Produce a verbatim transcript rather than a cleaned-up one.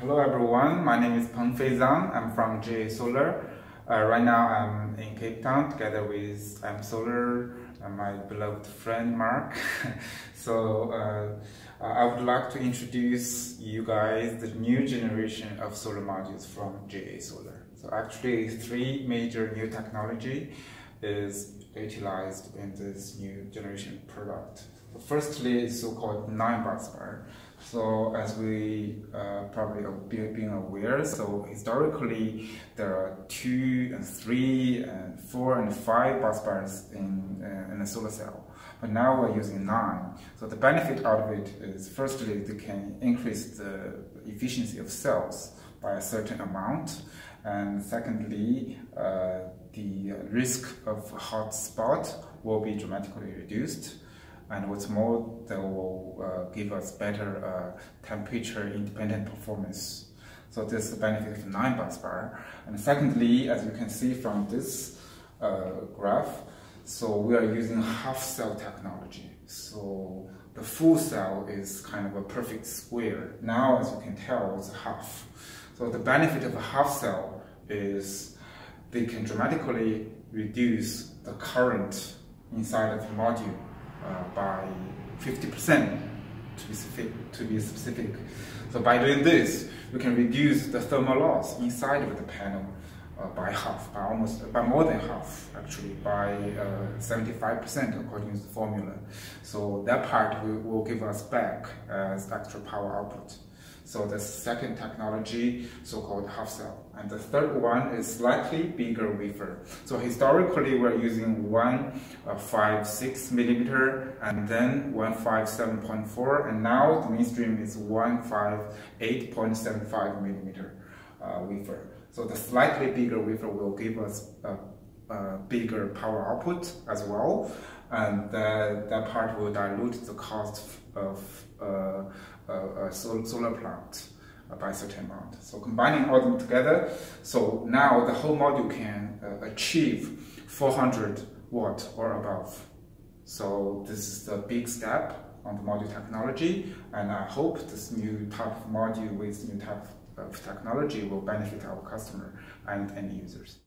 Hello everyone, my name is Peng Feizhan. I'm from J A Solar. Uh, right now I'm in Cape Town together with M-Solar and my beloved friend Mark. So uh, I would like to introduce you guys the new generation of solar modules from J A Solar. So actually three major new technology is utilized in this new generation product. Firstly, it's so-called nine busbar. So as we uh, probably are being aware, so historically there are two and three and four and five busbars in uh, in a solar cell, but now we're using nine. So the benefit out of it is, firstly, they can increase the efficiency of cells by a certain amount, and secondly, uh, the risk of hot spot will be dramatically reduced. And what's more, they will uh, give us better uh, temperature-independent performance. So this is the benefit of nine busbar. And secondly, as you can see from this uh, graph, so we are using half-cell technology. So the full cell is kind of a perfect square. Now, as you can tell, it's a half. So the benefit of a half-cell is they can dramatically reduce the current inside of the module. Uh, by fifty percent to be specific, to be specific. So by doing this, we can reduce the thermal loss inside of the panel uh, by half, by almost, by more than half, actually, by seventy-five percent uh, according to the formula. So that part will, will give us back as extra power output. So the second technology, so-called half cell. And the third one is slightly bigger wafer. So historically, we're using one uh, five six millimeter and then one five seven point four, and now the mainstream is one five eight point seven five millimeter uh, wafer. So the slightly bigger wafer will give us a, a bigger power output as well, and that, that part will dilute the cost of uh, a, a solar plant by a certain amount. So combining all of them together, so now the whole module can uh, achieve four hundred watt or above. So this is the big step on the module technology, and I hope this new type of module with new type of technology will benefit our customer and end users.